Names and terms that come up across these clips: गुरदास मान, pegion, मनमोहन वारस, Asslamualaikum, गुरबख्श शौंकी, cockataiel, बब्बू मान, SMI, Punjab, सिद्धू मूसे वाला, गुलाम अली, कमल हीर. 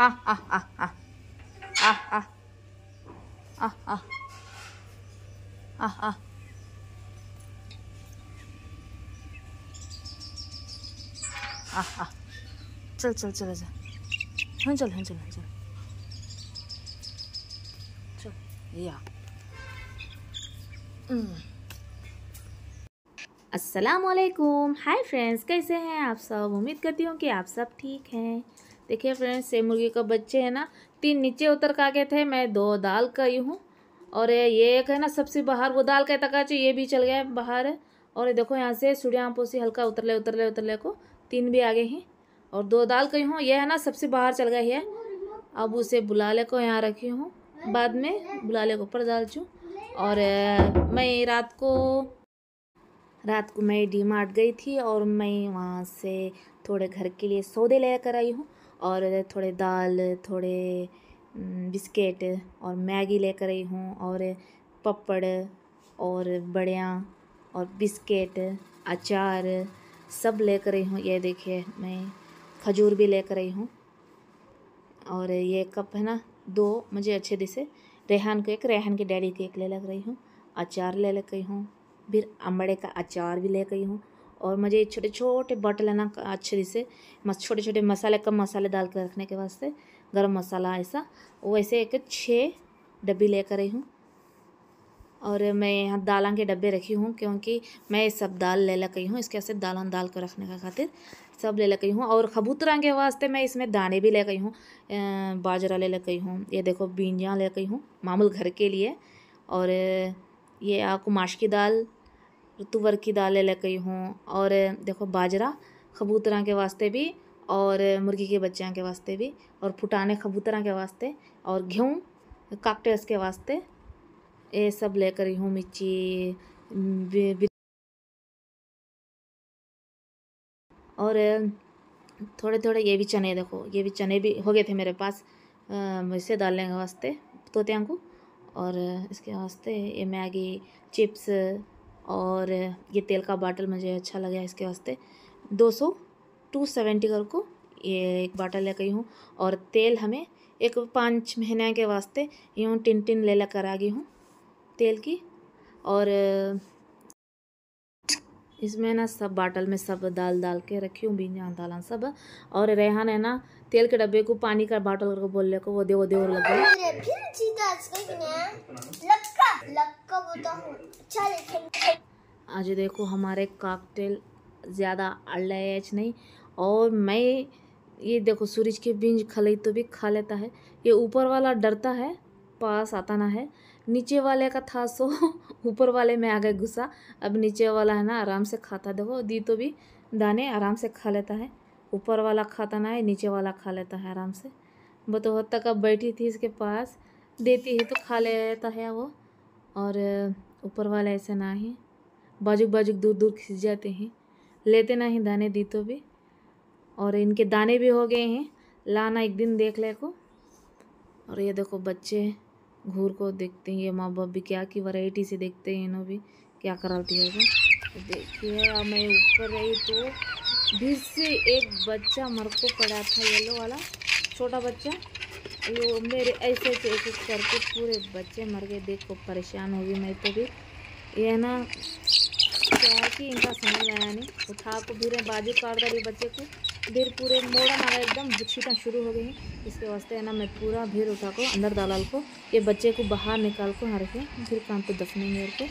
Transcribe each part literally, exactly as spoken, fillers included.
आह आह आह आह आह आह आह आह आह आह आह आह चल चल चल जा हाँ चल हाँ चल हाँ चल चल या अस्सलामुअलैकुम। हाय फ्रेंड्स, कैसे हैं आप सब? उम्मीद करती हूँ कि आप सब ठीक हैं। देखिए फ्रेंड्स, ये मुर्गी का बच्चे है ना, तीन नीचे उतर के आ गए थे। मैं दो दाल करी हूँ और ये एक है ना सबसे बाहर, वो दाल का तकाची ये भी चल गया है बाहर। और ये देखो यहाँ से सुड़ियाँ पोसी हल्का उतरले उतरले उतरले को तीन भी आ गए हैं और दो दाल करी हूँ। ये है ना सबसे बाहर चल गई है। अब उसे बुलाले को यहाँ रखी हूँ, बाद में बुलाले को ऊपर डाल चूँ। और मैं रात को रात को मैं डी मार्ट गई थी और मैं वहाँ से थोड़े घर के लिए सौदे लेकर आई हूँ और थोड़े दाल, थोड़े बिस्किट और मैगी लेकर आई हूँ और पपड़ और बड़ियाँ और बिस्किट, अचार सब लेकर आई हूँ। ये देखिए, मैं खजूर भी लेकर आई हूँ। और ये कप है ना दो मुझे अच्छे दिसे, रेहान को एक, रेहान के डैडी को एक ले लग रही हूँ। अचार ले लग गई हूँ, फिर अम्बड़े का अचार भी ले गई हूँ। और मुझे छोटे छोटे बॉटल है ना अच्छे से मस छोटे छोटे मसाले कम मसाले डाल कर रखने के वास्ते, गरम मसाला ऐसा, वैसे एक छः डब्बी लेकर आई हूँ। और मैं यहाँ दालां के डब्बे रखी हूँ क्योंकि मैं सब दाल ले लग गई हूँ, इसके वास्ते दालां दाल को रखने का खातिर सब ले लग गई हूँ। और कबूतरा के वास्ते मैं इसमें दाने भी ले गई हूँ, बाजरा ले लग गई हूँ। ये देखो बींजियाँ ले गई हूँ मामूल घर के लिए। और ये कुमाश की दाल, तुवर की दालें ले गई हूँ। और देखो बाजरा कबूतरा के वास्ते भी और मुर्गी के बच्चों के वास्ते भी और फुटाने कबूतरा के वास्ते और गेहूँ काकटेल्स के वास्ते, ये सब ले कर रही हूँ। मिर्ची भी, भी। और थोड़े थोड़े ये भी चने, देखो ये भी चने भी हो गए थे मेरे पास इससे डालने के वास्ते तोतियाँ को। और इसके वास्ते ये मैगी, चिप्स और ये तेल का बाटल मुझे अच्छा लगा, इसके वास्ते दो सौ टू सेवेंटी कर को ये एक बाटल ले गई हूँ। और तेल हमें एक पाँच महीने के वास्ते यूँ टिन टिन ले लेकर आ गई हूँ तेल की। और इसमें ना सब बाटल में सब दाल दाल के रखी हूँ, बीजा दाल सब। और रेहान है ना तेल के डब्बे को पानी का बाटल को बोलने को वो दे वो दे और लग गया। आज देखो हमारे कॉकटेल ज़्यादा अड़लाच नहीं। और मैं ये देखो सूरज की बीज खली तो भी खा लेता है, ये ऊपर वाला डरता है पास आता ना है, नीचे वाले का था सो ऊपर वाले में आ गए गुस्सा। अब नीचे वाला है ना आराम से खाता, देखो दी तो भी दाने आराम से खा लेता है, ऊपर वाला खाता ना है नीचे वाला खा लेता है आराम से। बतौर तक अब बैठी थी इसके पास, देती है तो खा लेता है वो। और ऊपर वाला ऐसे ना ही बाजुक बाजुक दूर दूर खिंच जाते हैं, लेते ना ही दाने दी तो भी। और इनके दाने भी हो गए हैं, लाना एक दिन देख ले को। और ये देखो बच्चे घूर को देखते हैं, ये माँ बाप भी क्या की वैरायटी से देखते हैं, इन्हों भी क्या कराती है। देखिए मैं ऊपर रही तो भीड़ से एक बच्चा मर को पड़ा था, येलो वाला छोटा बच्चा, ये मेरे ऐसे ऐसे एक करके पूरे बच्चे मर गए। देखो परेशान हो गई मैं तो भी, ये ना क्या कि इनका समझ आया नहीं, उठा को भीड़े बाजू काट डाली बच्चे को, भीड़ पूरे मोड़ा मारा एकदम छीटा शुरू हो गई है। इसके वास्ते है ना मैं पूरा भीड़ उठा को अंदर दालाल को ये बच्चे को बाहर निकाल को हर के फिर काम को दफनेंगे को।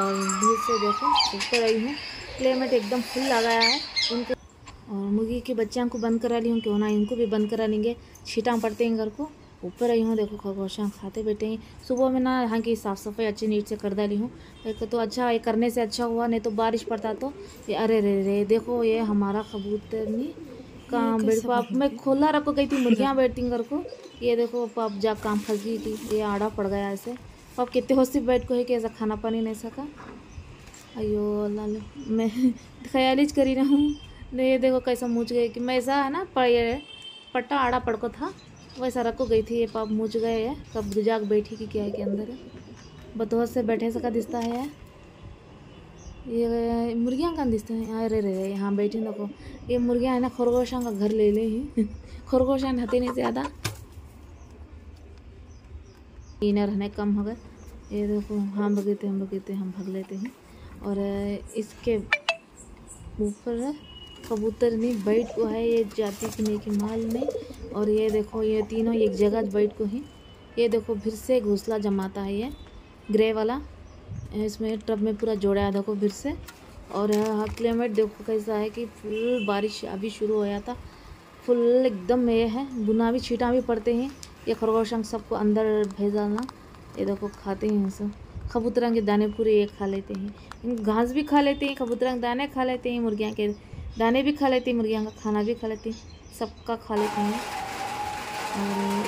और भीड़ से देखो ऊपर आई हूँ, क्लेमेट एकदम फुल लगाया है उनको। और मुर्गी के बच्चों को बंद करा ली हूँ, क्यों ना इनको भी बंद करा लेंगे, छीटा पड़ते हैं घर को। ऊपर आई हूँ देखो खरगोशा खाते बैठे हैं। सुबह में ना यहाँ की साफ़ सफाई अच्छी नीट से कर डाली हूँ, तो अच्छा ये करने से अच्छा हुआ, नहीं तो बारिश पड़ता तो ये अरे रे रे। देखो ये हमारा कबूतर नहीं काम बैठ पाप मैं खोला रखो गई थी, मुर्गियाँ बैठती घर को। ये देखो पाप जा काम फंस गई थी, ये आड़ा पड़ गया ऐसे। पाप कितने होशी बैठ को है कि ऐसा खाना पानी नहीं सका। अयो अल्लाह, मैं ख्यालिज करी रहा हूँ। ये देखो कैसा मूझ गया कि मैं ऐसा है ना पट्टा आड़ा पड़को था वैसा रखो गई थी, ये पाप मूझ गए है कब जाग बैठी कि क्या है के अंदर है। बतौर से बैठे सका दिखता है ये मुर्गियाँ कहाँ दिखते हैं? अरे रे रे यहाँ बैठे नको, ये मुर्गियाँ है ना खरगोशों का घर ले ले ही खरगोशा नहाते नहीं ज़्यादा, ये ना रहने कम हो गए। ये देखो हम भगते हम भगते हम भग लेते हैं। और इसके ऊपर कबूतर नहीं बैठ को है, ये जाती कि नहीं कि माल नहीं। और ये देखो ये तीनों एक जगह बैठ को ही, ये देखो फिर से घोंसला जमाता है ये ग्रे वाला, इसमें ट्रप में पूरा जोड़ा है देखो फिर से। और क्लाइमेट देखो कैसा है कि फुल बारिश अभी शुरू हो गया था, फुल एकदम ये है बुना भी छीटा भी पड़ते हैं। ये खरगोशंग सबको अंदर भेजाना, ये देखो खाते हैं सब कबूतरंग के दाने पूरे ये खा लेते हैं, घास भी खा लेते हैं, कबूतरंग दाने खा लेते हैं, मुर्गियाँ के दाने भी खा लेते हैं, मुर्गियाँ का खाना भी खा लेते हैं, सबका खा लेते हैं। और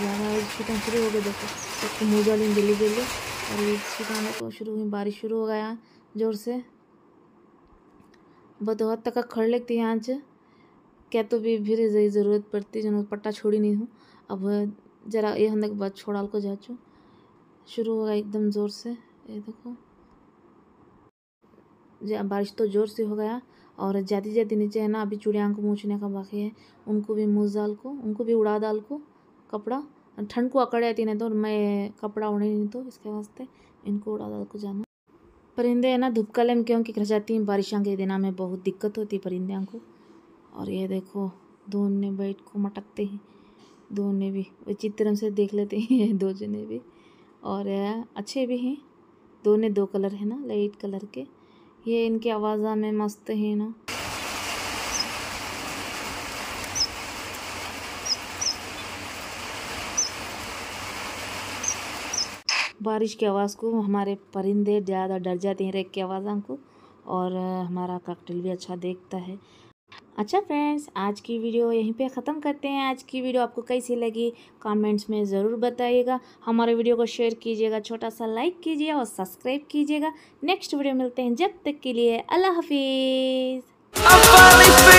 ज़्यादा छीटा शुरू हो गई देखो, सबको मोजा लें जल्दी जल्दी। और ये छिटाने को शुरू हुई, बारिश शुरू हो गया ज़ोर से, बदहद तक खड़ लेती है आँच क्या तो भी फिर यही ज़रूरत पड़ती है, जो पट्टा छोड़ी नहीं हूँ अब जरा ये हम तक बात छोड़ाल को जाचू शुरू होगा एकदम ज़ोर से। ये देखो जी बारिश तो ज़ोर से हो गया। और जाती जाती नीचे है ना अभी चूड़ियाँ को मूछने का बाकी है, उनको भी मूछ डाल को उनको भी उड़ा डाल को कपड़ा, ठंड को अकड़ जाती नहीं तो मैं कपड़ा उड़े नहीं तो इसके वास्ते इनको उड़ा डाल को जाना। परिंदे है ना धुपकाले में क्योंकि घर जाती हैं, बारिशां के दिनों में बहुत दिक्कत होती है परिंदों को। और ये देखो दोनों बैठ को मटकते हैं, दोनों भी अच्छी तरह से देख लेते हैं दो जने भी, और अच्छे भी हैं दोनों, दो कलर है ना लाइट कलर के, ये इनकी आवाज़ा में मस्त है ना। बारिश की आवाज़ को हमारे परिंदे ज़्यादा डर जाते हैं रेख की आवाज़ों को, और हमारा कॉकटेल भी अच्छा देखता है। अच्छा फ्रेंड्स, आज की वीडियो यहीं पे ख़त्म करते हैं। आज की वीडियो आपको कैसी लगी कमेंट्स में ज़रूर बताइएगा, हमारे वीडियो को शेयर कीजिएगा, छोटा सा लाइक कीजिए और सब्सक्राइब कीजिएगा। नेक्स्ट वीडियो मिलते हैं, जब तक के लिए अल्लाह हाफिज़।